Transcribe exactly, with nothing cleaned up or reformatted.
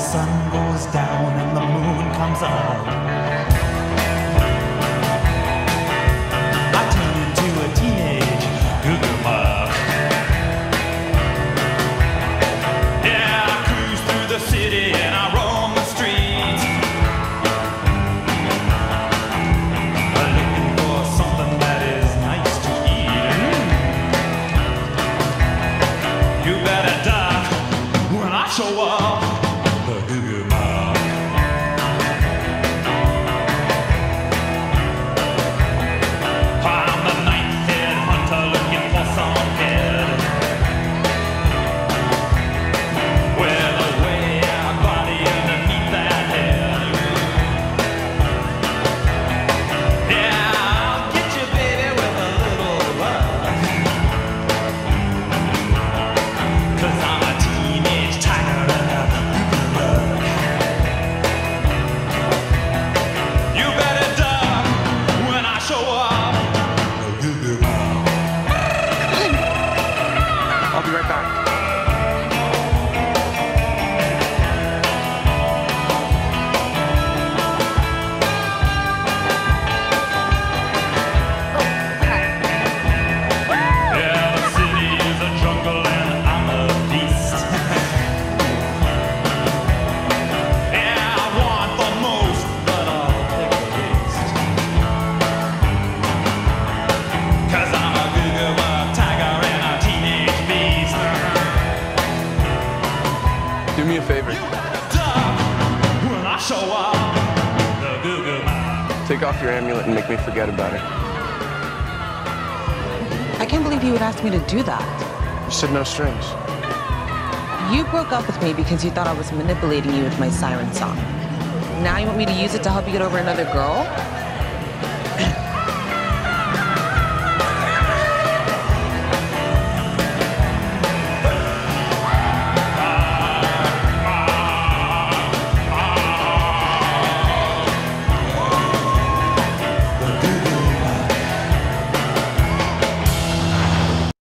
sun goes down and the moon comes up, I turn into a teenage cuckoo puff. Yeah, I cruise through the city and I roam the streets, looking for something that is nice to eat. You better die when I show up. I'll be right back. Do me a favor. You better die when I show up. The Goo Goo Mob. Take off your amulet and make me forget about it. I can't believe you would ask me to do that. You said no strings. You broke up with me because you thought I was manipulating you with my siren song. Now you want me to use it to help you get over another girl?